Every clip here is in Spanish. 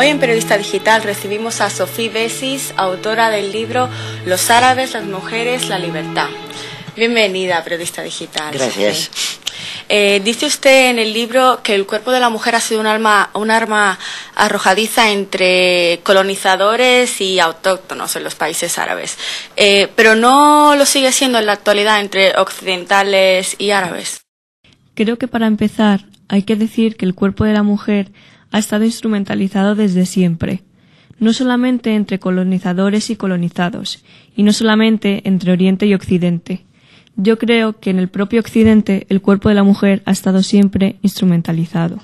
Hoy en Periodista Digital recibimos a Sophie Bessis, autora del libro Los Árabes, las Mujeres, la Libertad. Bienvenida a Periodista Digital. Gracias. Dice usted en el libro que el cuerpo de la mujer ha sido un arma arrojadiza entre colonizadores y autóctonos en los países árabes, pero no lo sigue siendo en la actualidad entre occidentales y árabes. Creo que para empezar hay que decir que el cuerpo de la mujer ha estado instrumentalizado desde siempre, no solamente entre colonizadores y colonizados, y no solamente entre Oriente y Occidente. Yo creo que en el propio Occidente el cuerpo de la mujer ha estado siempre instrumentalizado.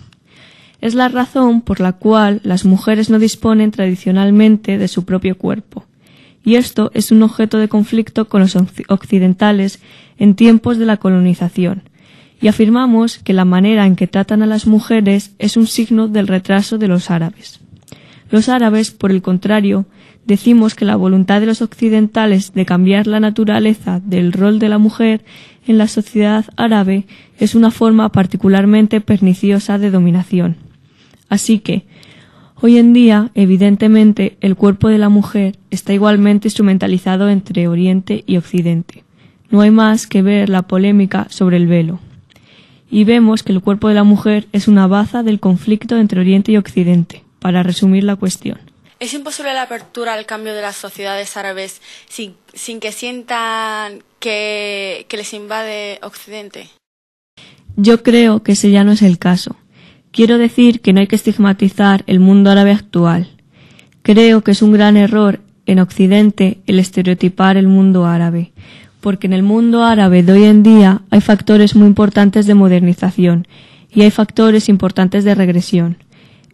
Es la razón por la cual las mujeres no disponen tradicionalmente de su propio cuerpo. Y esto es un objeto de conflicto con los occidentales en tiempos de la colonización. Y afirmamos que la manera en que tratan a las mujeres es un signo del retraso de los árabes. Los árabes, por el contrario, decimos que la voluntad de los occidentales de cambiar la naturaleza del rol de la mujer en la sociedad árabe es una forma particularmente perniciosa de dominación. Así que, hoy en día, evidentemente, el cuerpo de la mujer está igualmente instrumentalizado entre Oriente y Occidente. No hay más que ver la polémica sobre el velo. Y vemos que el cuerpo de la mujer es una baza del conflicto entre Oriente y Occidente, para resumir la cuestión. ¿Es imposible la apertura al cambio de las sociedades árabes sin que sientan que les invade Occidente? Yo creo que ese ya no es el caso. Quiero decir que no hay que estigmatizar el mundo árabe actual. Creo que es un gran error en Occidente el estereotipar el mundo árabe, porque en el mundo árabe de hoy en día hay factores muy importantes de modernización y hay factores importantes de regresión.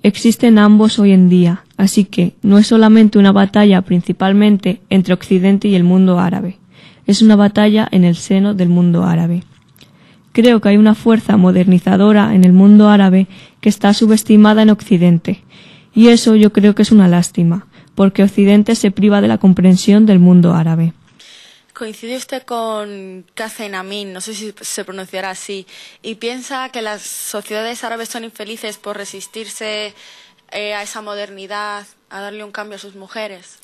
Existen ambos hoy en día, así que no es solamente una batalla principalmente entre Occidente y el mundo árabe, es una batalla en el seno del mundo árabe. Creo que hay una fuerza modernizadora en el mundo árabe que está subestimada en Occidente, y eso yo creo que es una lástima, porque Occidente se priva de la comprensión del mundo árabe. Coincide usted con Kazen Amin, no sé si se pronunciará así, y piensa que las sociedades árabes son infelices por resistirse a esa modernidad, a darle un cambio a sus mujeres.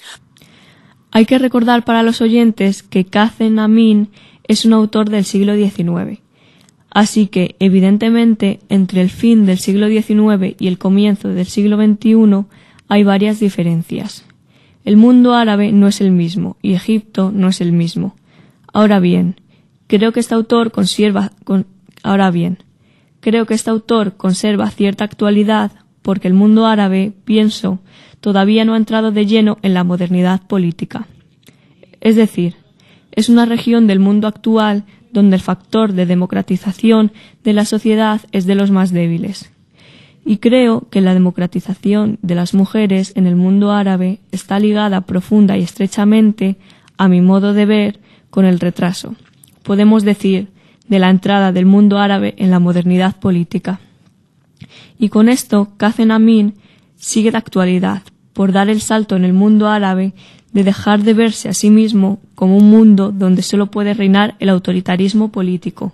Hay que recordar para los oyentes que Kazen Amin es un autor del siglo XIX. Así que, evidentemente, entre el fin del siglo XIX y el comienzo del siglo XXI hay varias diferencias. El mundo árabe no es el mismo y Egipto no es el mismo. Ahora bien, creo que este autor conserva cierta actualidad porque el mundo árabe, pienso, todavía no ha entrado de lleno en la modernidad política. Es decir, es una región del mundo actual donde el factor de democratización de la sociedad es de los más débiles. Y creo que la democratización de las mujeres en el mundo árabe está ligada profunda y estrechamente, a mi modo de ver, con el retraso, podemos decir, de la entrada del mundo árabe en la modernidad política. Y con esto, Kazen Amin sigue de actualidad, por dar el salto en el mundo árabe de dejar de verse a sí mismo como un mundo donde solo puede reinar el autoritarismo político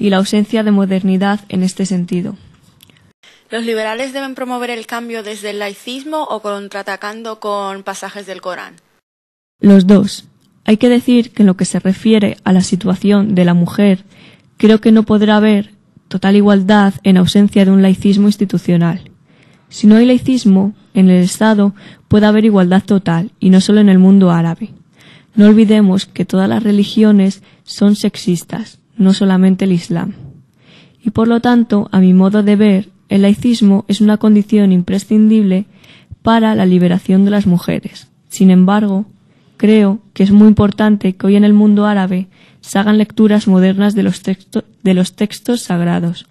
y la ausencia de modernidad en este sentido. ¿Los liberales deben promover el cambio desde el laicismo o contraatacando con pasajes del Corán? Los dos. Hay que decir que en lo que se refiere a la situación de la mujer, creo que no podrá haber total igualdad en ausencia de un laicismo institucional. Si no hay laicismo, en el Estado puede haber igualdad total, y no solo en el mundo árabe. No olvidemos que todas las religiones son sexistas, no solamente el Islam. Y por lo tanto, a mi modo de ver, el laicismo es una condición imprescindible para la liberación de las mujeres. Sin embargo, creo que es muy importante que hoy en el mundo árabe se hagan lecturas modernas de los textos sagrados.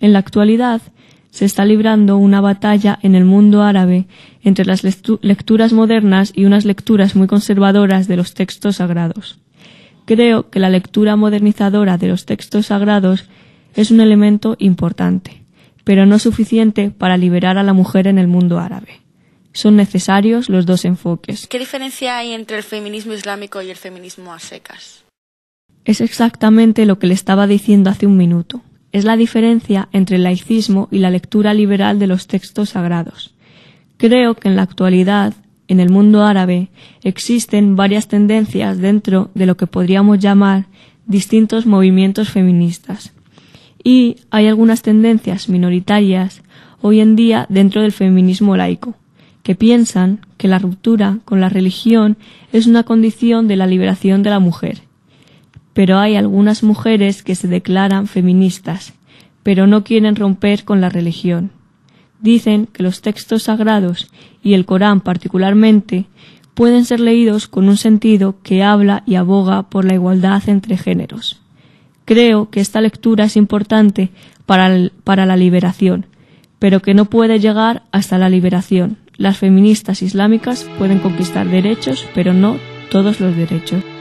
En la actualidad se está librando una batalla en el mundo árabe entre las lecturas modernas y unas lecturas muy conservadoras de los textos sagrados. Creo que la lectura modernizadora de los textos sagrados es un elemento importante, pero no suficiente para liberar a la mujer en el mundo árabe. Son necesarios los dos enfoques. ¿Qué diferencia hay entre el feminismo islámico y el feminismo a secas? Es exactamente lo que le estaba diciendo hace un minuto. Es la diferencia entre el laicismo y la lectura liberal de los textos sagrados. Creo que en la actualidad, en el mundo árabe, existen varias tendencias dentro de lo que podríamos llamar distintos movimientos feministas. Y hay algunas tendencias minoritarias hoy en día dentro del feminismo laico, que piensan que la ruptura con la religión es una condición de la liberación de la mujer. Pero hay algunas mujeres que se declaran feministas, pero no quieren romper con la religión. Dicen que los textos sagrados, y el Corán particularmente, pueden ser leídos con un sentido que habla y aboga por la igualdad entre géneros. Creo que esta lectura es importante para la liberación, pero que no puede llegar hasta la liberación. Las feministas islámicas pueden conquistar derechos, pero no todos los derechos.